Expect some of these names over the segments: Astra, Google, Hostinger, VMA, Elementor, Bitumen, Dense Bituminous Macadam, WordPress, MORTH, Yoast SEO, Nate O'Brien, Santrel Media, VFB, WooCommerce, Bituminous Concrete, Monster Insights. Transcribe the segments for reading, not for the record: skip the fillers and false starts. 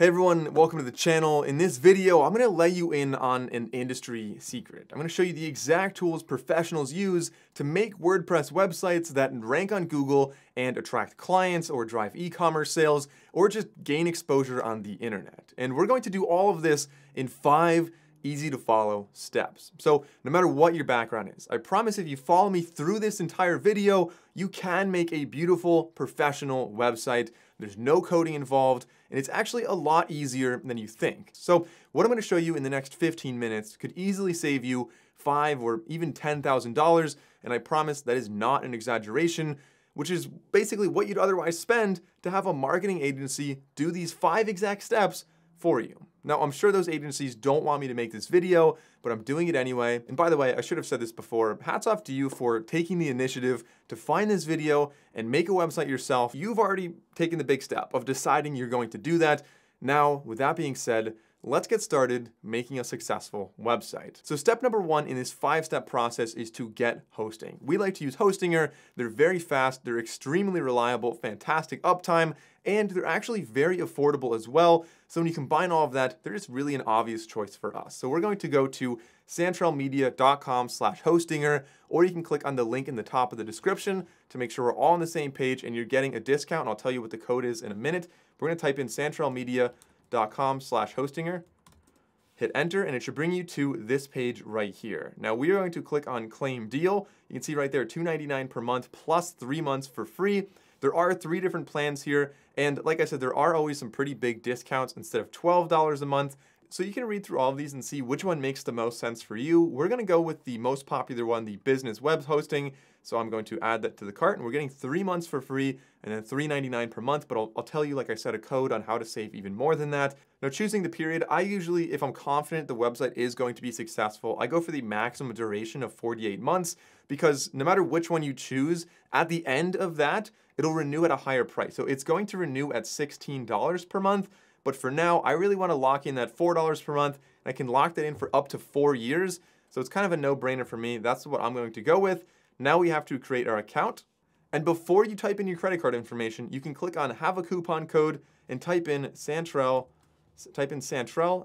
Hey everyone, welcome to the channel. In this video, I'm gonna let you in on an industry secret. I'm gonna show you the exact tools professionals use to make WordPress websites that rank on Google and attract clients or drive e-commerce sales or just gain exposure on the internet. And we're going to do all of this in 5 easy to follow steps. So no matter what your background is, I promise if you follow me through this entire video, you can make a beautiful professional website. There's no coding involved, and it's actually a lot easier than you think. So what I'm gonna show you in the next 15 minutes could easily save you $5,000 or even $10,000, and I promise that is not an exaggeration, which is basically what you'd otherwise spend to have a marketing agency do these 5 exact steps for you. Now, I'm sure those agencies don't want me to make this video, but I'm doing it anyway. And by the way, I should have said this before, hats off to you for taking the initiative to find this video and make a website yourself. You've already taken the big step of deciding you're going to do that. Now, with that being said, let's get started making a successful website. So step number 1 in this 5-step process is to get hosting. We like to use Hostinger. They're very fast, they're extremely reliable, fantastic uptime, and they're actually very affordable as well. So when you combine all of that, they're just really an obvious choice for us. So we're going to go to santrelmedia.com/hostinger, or you can click on the link in the top of the description to make sure we're all on the same page and you're getting a discount. I'll tell you what the code is in a minute. We're gonna type in santrelmedia.com/hostinger, hit enter, and it should bring you to this page right here. Now we are going to click on claim deal. You can see right there, $2.99 per month plus 3 months for free. There are 3 different plans here, and like I said, there are always some pretty big discounts. Instead of $12 a month, so you can read through all of these and see which one makes the most sense for you. We're gonna go with the most popular one, the business web hosting. So I'm going to add that to the cart, and we're getting 3 months for free and then $3.99 per month, but I'll tell you, like I said, a code on how to save even more than that. Now choosing the period, I usually, if I'm confident the website is going to be successful, I go for the maximum duration of 48 months, because no matter which one you choose, at the end of that, it'll renew at a higher price. So it's going to renew at $16 per month, but for now, I really wanna lock in that $4 per month, and I can lock that in for up to 4 years. So it's kind of a no-brainer for me. That's what I'm going to go with. Now we have to create our account. And before you type in your credit card information, you can click on have a coupon code and type in Santrel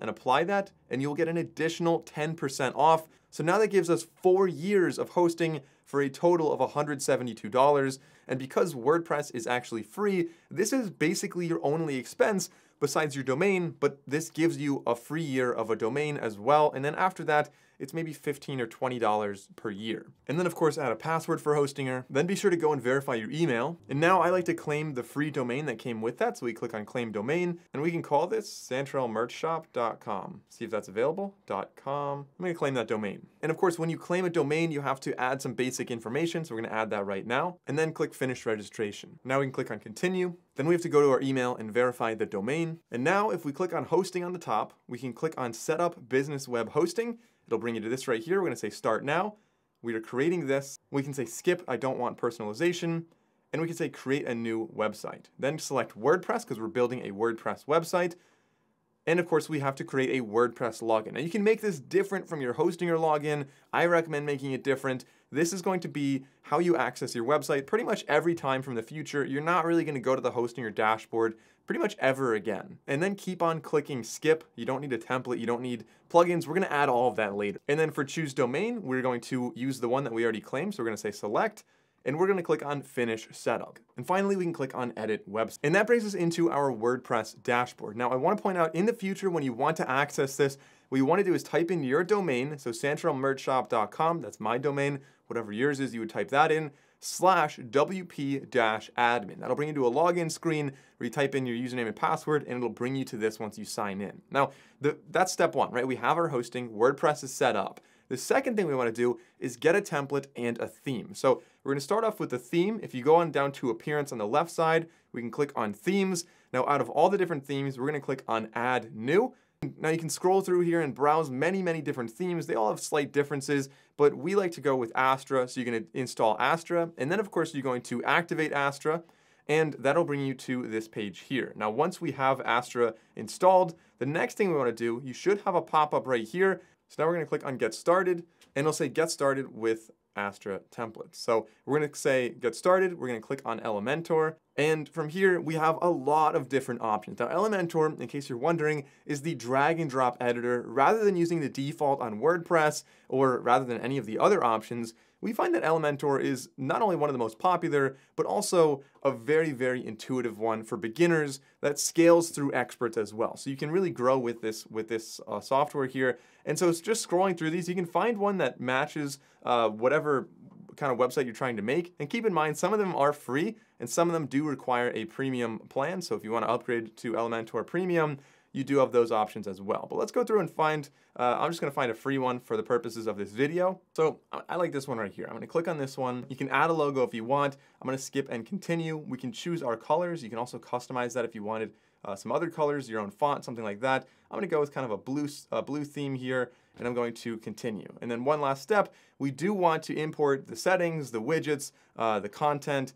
and apply that, and you'll get an additional 10% off. So now that gives us 4 years of hosting for a total of $172. And because WordPress is actually free, this is basically your only expense besides your domain, but this gives you a free year of a domain as well. And then after that, it's maybe $15 or $20 per year. And then of course, add a password for Hostinger. Then be sure to go and verify your email. And now I like to claim the free domain that came with that. So we click on claim domain, and we can call this santrelmerchshop.com. See if that's available, .com. I'm gonna claim that domain. And of course, when you claim a domain, you have to add some basic information. So we're gonna add that right now, and then click finish registration. Now we can click on continue. Then we have to go to our email and verify the domain. And now if we click on hosting on the top, we can click on set up business web hosting. It'll bring you to this right here. We're gonna say start now. We are creating this. We can say skip, I don't want personalization. And we can say create a new website. Then select WordPress, because we're building a WordPress website. And of course, we have to create a WordPress login. Now you can make this different from your Hostinger login. I recommend making it different. This is going to be how you access your website pretty much every time from the future. You're not really gonna go to the Hostinger dashboard pretty much ever again. And then keep on clicking skip. You don't need a template, you don't need plugins. We're gonna add all of that later. And then for choose domain, we're going to use the one that we already claimed. So we're gonna say select, and we're gonna click on finish setup. And finally, we can click on edit website. And that brings us into our WordPress dashboard. Now I wanna point out, in the future, when you want to access this, what you wanna do is type in your domain. So santrelmerchshop.com, that's my domain, whatever yours is, you would type that in, /wp-admin. That'll bring you to a login screen where you type in your username and password, and it'll bring you to this once you sign in. Now, that's step 1, right? We have our hosting, WordPress is set up. The second thing we wanna do is get a template and a theme. So we're gonna start off with the theme. If you go on down to appearance on the left side, we can click on themes. Now out of all the different themes, we're gonna click on add new. Now you can scroll through here and browse many, many different themes. They all have slight differences, but we like to go with Astra. So you're gonna install Astra, and then of course you're going to activate Astra, and that'll bring you to this page here. Now, once we have Astra installed, the next thing we wanna do, you should have a pop-up right here. So now we're gonna click on get started, and it'll say get started with Astra templates. So we're gonna say get started, we're gonna click on Elementor, And from here, we have a lot of different options. Now, Elementor, in case you're wondering, is the drag and drop editor. Rather than using the default on WordPress, or rather than any of the other options, we find that Elementor is not only one of the most popular, but also a very, very intuitive one for beginners that scales through experts as well. So you can really grow with this software here. And so it's just scrolling through these, you can find one that matches whatever kind of website you're trying to make. And keep in mind, some of them are free and some of them do require a premium plan. So if you want to upgrade to Elementor Premium, you do have those options as well. But let's go through and find, I'm just gonna find a free one for the purposes of this video. So I like this one right here. I'm gonna click on this one. You can add a logo if you want. I'm gonna skip and continue. We can choose our colors. You can also customize that if you wanted some other colors, your own font, something like that. I'm gonna go with kind of a blue theme here, and I'm going to continue. And then one last step, we do want to import the settings, the widgets, the content.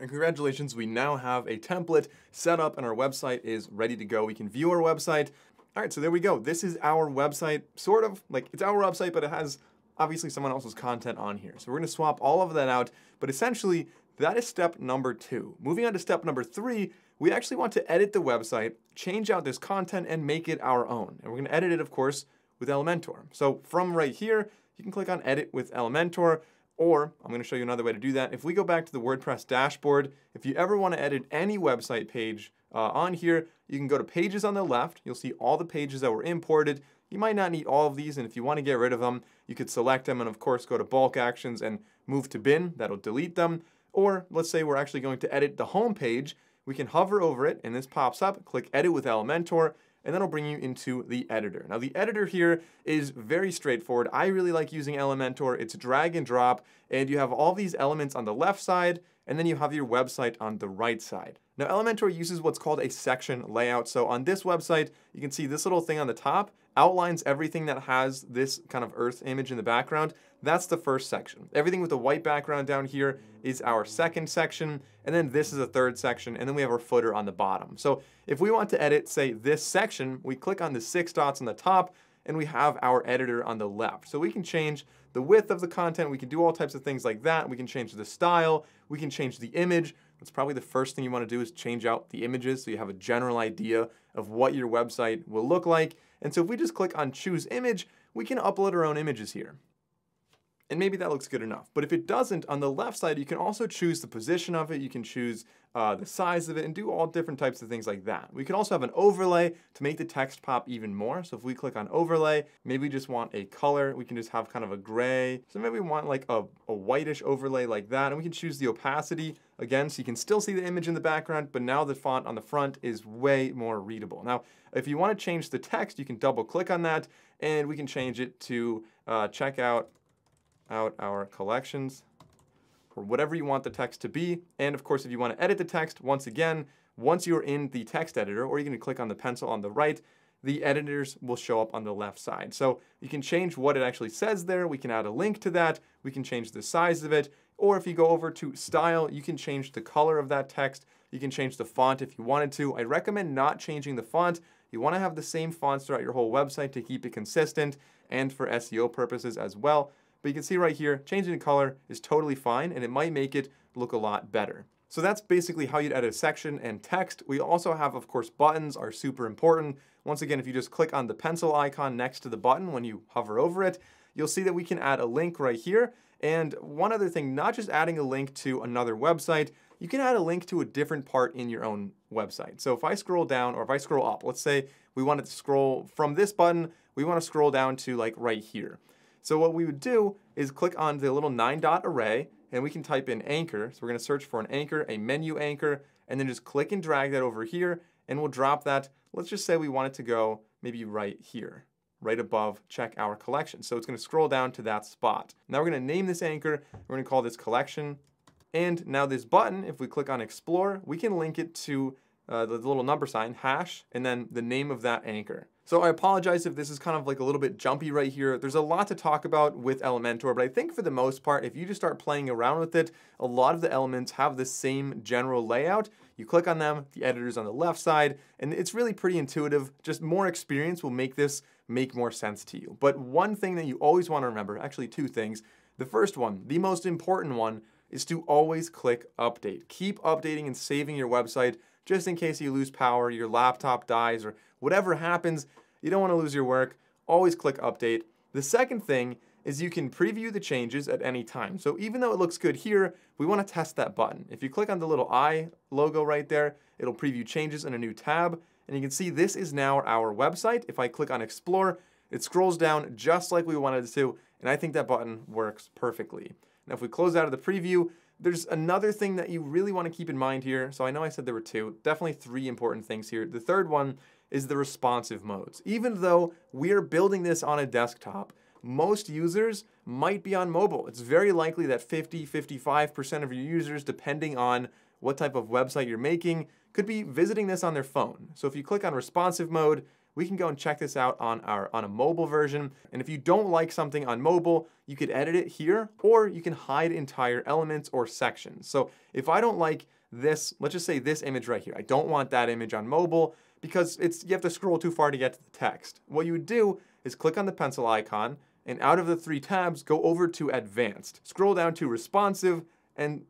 And congratulations, we now have a template set up and our website is ready to go. We can view our website. All right, so there we go. This is our website, sort of. Like, it's our website, but it has obviously someone else's content on here. So we're gonna swap all of that out, but essentially that is step number 2. Moving on to step number 3, we actually want to edit the website, change out this content and make it our own. And we're gonna edit it, of course, with Elementor. So from right here, you can click on Edit with Elementor. Or, I'm going to show you another way to do that. If we go back to the WordPress dashboard, if you ever want to edit any website page on here, you can go to Pages on the left. You'll see all the pages that were imported. You might not need all of these, and if you want to get rid of them, you could select them and, of course, go to Bulk Actions and Move to Bin. That'll delete them. Or, let's say we're actually going to edit the home page. We can hover over it, and this pops up. Click Edit with Elementor. And that'll bring you into the editor. Now the editor here is very straightforward. I really like using Elementor. It's drag and drop, and you have all these elements on the left side, and then you have your website on the right side. Now Elementor uses what's called a section layout. So on this website, you can see this little thing on the top outlines everything that has this kind of earth image in the background. That's the first section. Everything with the white background down here is our second section, and then this is the third section, and then we have our footer on the bottom. So if we want to edit, say, this section, we click on the 6 dots on the top, and we have our editor on the left. So we can change the width of the content, we can do all types of things like that, we can change the style, we can change the image. That's probably the first thing you want to do is change out the images so you have a general idea of what your website will look like. And so if we just click on Choose Image, we can upload our own images here. And maybe that looks good enough. But if it doesn't, on the left side, you can also choose the position of it, you can choose the size of it, and do all different types of things like that. We can also have an overlay to make the text pop even more. So if we click on overlay, maybe we just want a color, we can just have kind of a gray. So maybe we want like a whitish overlay like that, and we can choose the opacity again, so you can still see the image in the background, but now the font on the front is way more readable. Now, if you want to change the text, you can double click on that, and we can change it to check out our collections, or whatever you want the text to be. And of course, if you want to edit the text, once again, once you're in the text editor, or you can click on the pencil on the right, the editors will show up on the left side. So you can change what it actually says there, we can add a link to that, we can change the size of it, or if you go over to style, you can change the color of that text, you can change the font if you wanted to. I recommend not changing the font. You want to have the same fonts throughout your whole website to keep it consistent and for SEO purposes as well. But you can see right here, changing the color is totally fine, and it might make it look a lot better. So that's basically how you'd edit a section and text. We also have, of course, buttons are super important. Once again, if you just click on the pencil icon next to the button when you hover over it, you'll see that we can add a link right here. And one other thing, not just adding a link to another website, you can add a link to a different part in your own website. So if I scroll down, or if I scroll up, let's say we wanted to scroll from this button, we want to scroll down to like right here. So what we would do is click on the little 9-dot array, and we can type in anchor. So we're going to search for an anchor, a menu anchor, and then just click and drag that over here, and we'll drop that. Let's just say we want it to go maybe right here, right above check our collection. So it's going to scroll down to that spot. Now we're going to name this anchor. We're going to call this collection. And now this button, if we click on explore, we can link it to the little number sign, hash, and then the name of that anchor. So I apologize if this is kind of like a little bit jumpy right here. There's a lot to talk about with Elementor, but I think for the most part, if you just start playing around with it, a lot of the elements have the same general layout. You click on them, the editor's on the left side, and it's really pretty intuitive. Just more experience will make this make more sense to you. But one thing that you always want to remember, actually 2 things. The first one, the most important one, is to always click update. Keep updating and saving your website just in case you lose power, your laptop dies, or whatever happens. You don't want to lose your work. Always click update. The second thing is you can preview the changes at any time. So even though it looks good here, we want to test that button. If you click on the little eye logo right there, it'll preview changes in a new tab. And you can see this is now our website. If I click on explore, it scrolls down just like we wanted it to. And I think that button works perfectly. Now, if we close out of the preview, there's another thing that you really want to keep in mind here. So I know I said there were two, definitely three important things here. The third one is the responsive modes. Even though we're building this on a desktop, most users might be on mobile. It's very likely that 55% of your users, depending on what type of website you're making, could be visiting this on their phone. So if you click on responsive mode, we can go and check this out on a mobile version. And if you don't like something on mobile, you could edit it here, or you can hide entire elements or sections. So if I don't like this, let's just say this image right here, I don't want that image on mobile because it's, you have to scroll too far to get to the text. What you would do is click on the pencil icon, and out of the three tabs, go over to advanced, scroll down to responsive, and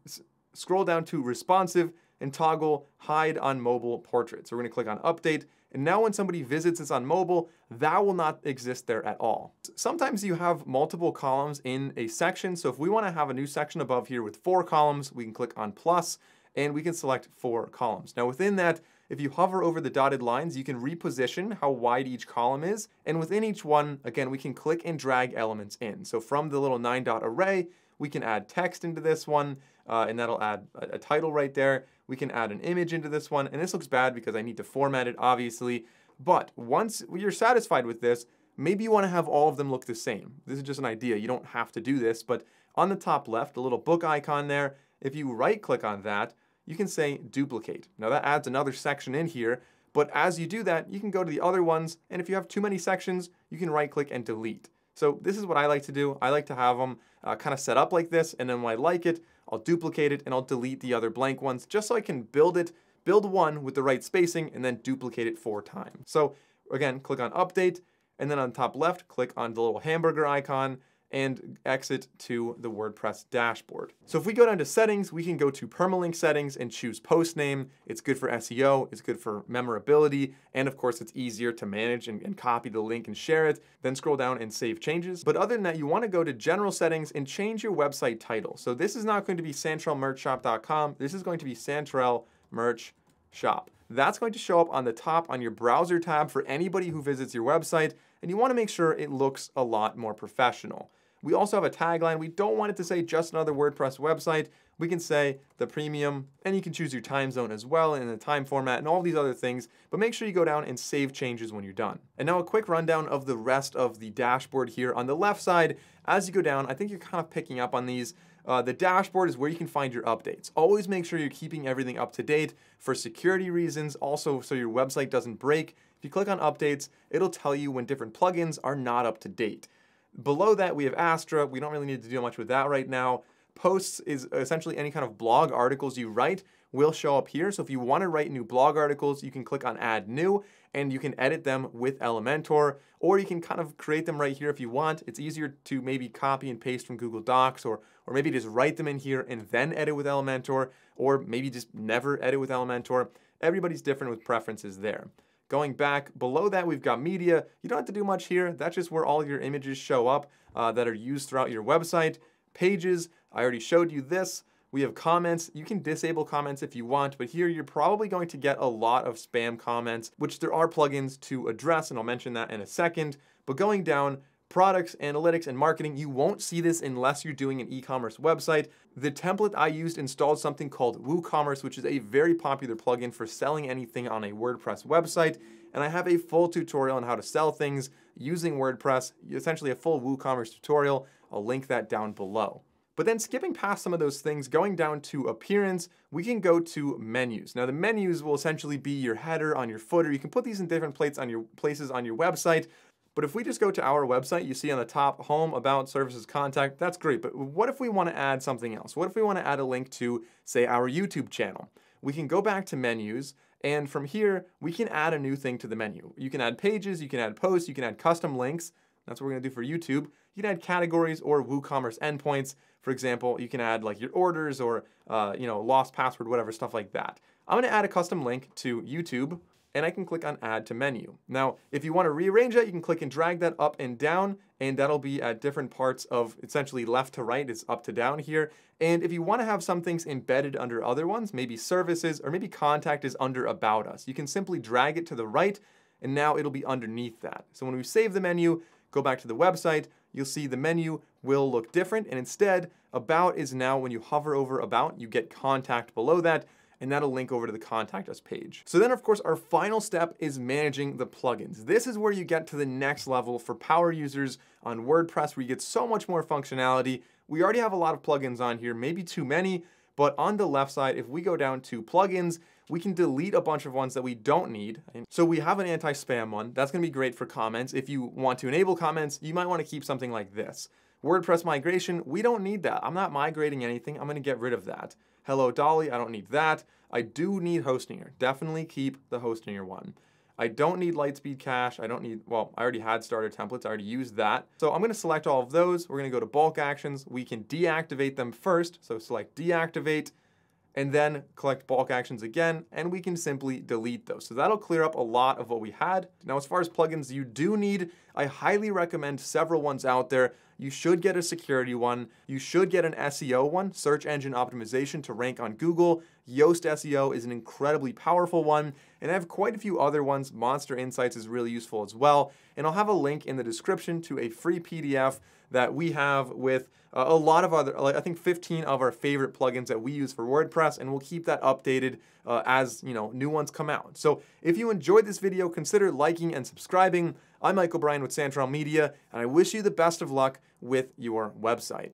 scroll down to responsive and toggle hide on mobile portrait. So we're gonna click on update. And now when somebody visits this on mobile, that will not exist there at all. Sometimes you have multiple columns in a section. So if we wanna have a new section above here with 4 columns, we can click on plus and we can select 4 columns. Now within that, if you hover over the dotted lines, you can reposition how wide each column is. And within each one, again, we can click and drag elements in. So from the little 9-dot array, we can add text into this one, and that'll add a title right there. We can add an image into this one. And this looks bad because I need to format it, obviously. But once you're satisfied with this, maybe you want to have all of them look the same. This is just an idea. You don't have to do this. But on the top left, the little book icon there, if you right-click on that, you can say duplicate. Now that adds another section in here, but as you do that, you can go to the other ones, and if you have too many sections, you can right click and delete. So this is what I like to do. I like to have them kind of set up like this, and then when I like it, I'll duplicate it and I'll delete the other blank ones just so I can build one with the right spacing and then duplicate it 4 times. So again, click on update, and then on top left, click on the little hamburger icon and exit to the WordPress dashboard. So if we go down to settings, we can go to permalink settings and choose post name. It's good for SEO, it's good for memorability, and of course it's easier to manage and copy the link and share it, then scroll down and save changes. But other than that, you wanna go to general settings and change your website title. So this is not going to be santrelmerchshop.com, this is going to be Santrel Merch Shop. That's going to show up on the top on your browser tab for anybody who visits your website, and you wanna make sure it looks a lot more professional. We also have a tagline. We don't want it to say just another WordPress website. We can say the premium, and you can choose your time zone as well and the time format and all these other things, but make sure you go down and save changes when you're done. And now a quick rundown of the rest of the dashboard here. On the left side, as you go down, I think you're kind of picking up on these. The dashboard is where you can find your updates. Always make sure you're keeping everything up to date for security reasons, also so your website doesn't break. If you click on updates, it'll tell you when different plugins are not up to date. Below that, we have Astra. We don't really need to do much with that right now. Posts is essentially any kind of blog articles you write will show up here. So if you want to write new blog articles, you can click on add new and you can edit them with Elementor, or you can kind of create them right here if you want. It's easier to maybe copy and paste from Google Docs, or maybe just write them in here and then edit with Elementor, or maybe just never edit with Elementor. Everybody's different with preferences there. Going back, below that we've got media. You don't have to do much here. That's just where all your images show up that are used throughout your website. Pages, I already showed you this. We have comments. You can disable comments if you want, but here you're probably going to get a lot of spam comments, which there are plugins to address, and I'll mention that in a second. But going down, products, analytics, and marketing, you won't see this unless you're doing an e-commerce website. The template I used installed something called WooCommerce, which is a very popular plugin for selling anything on a WordPress website. And I have a full tutorial on how to sell things using WordPress, essentially a full WooCommerce tutorial. I'll link that down below. But then skipping past some of those things, going down to appearance, we can go to menus. Now the menus will essentially be your header, on your footer. You can put these in different places on your website. But if we just go to our website, you see on the top, home, about, services, contact, that's great. But what if we want to add something else? What if we want to add a link to, say, our YouTube channel? We can go back to menus, and from here, we can add a new thing to the menu. You can add pages, you can add posts, you can add custom links. That's what we're going to do for YouTube. You can add categories or WooCommerce endpoints. For example, you can add like your orders or lost password, whatever, stuff like that. I'm gonna add a custom link to YouTube and I can click on add to menu. Now, if you wanna rearrange that, you can click and drag that up and down, and that'll be at different parts of essentially left to right, it's up to down here. And if you wanna have some things embedded under other ones, maybe services or maybe contact is under about us, you can simply drag it to the right and now it'll be underneath that. So when we save the menu, go back to the website, you'll see the menu will look different, and instead, about is now, when you hover over about, you get contact below that, and that'll link over to the contact us page. So then of course, our final step is managing the plugins. This is where you get to the next level for power users on WordPress, where you get so much more functionality. We already have a lot of plugins on here, maybe too many, but on the left side, if we go down to plugins, we can delete a bunch of ones that we don't need. So we have an anti-spam one. That's gonna be great for comments. If you want to enable comments, you might wanna keep something like this. WordPress migration, we don't need that. I'm not migrating anything. I'm gonna get rid of that. Hello Dolly, I don't need that. I do need Hostinger. Definitely keep the Hostinger one. I don't need Lightspeed Cache. I don't need, well, I already had starter templates. I already used that. So I'm gonna select all of those. We're gonna go to bulk actions. We can deactivate them first. So select deactivate, and then collect bulk actions again, and we can simply delete those. So that'll clear up a lot of what we had. Now, as far as plugins you do need, I highly recommend several ones out there. You should get a security one. You should get an SEO one, search engine optimization, to rank on Google. Yoast SEO is an incredibly powerful one, and I have quite a few other ones. Monster Insights is really useful as well, and I'll have a link in the description to a free PDF that we have with a lot of other, I think 15 of our favorite plugins that we use for WordPress, and we'll keep that updated as new ones come out. So if you enjoyed this video, consider liking and subscribing. I'm Nate O'Brien with Santrel Media, and I wish you the best of luck with your website.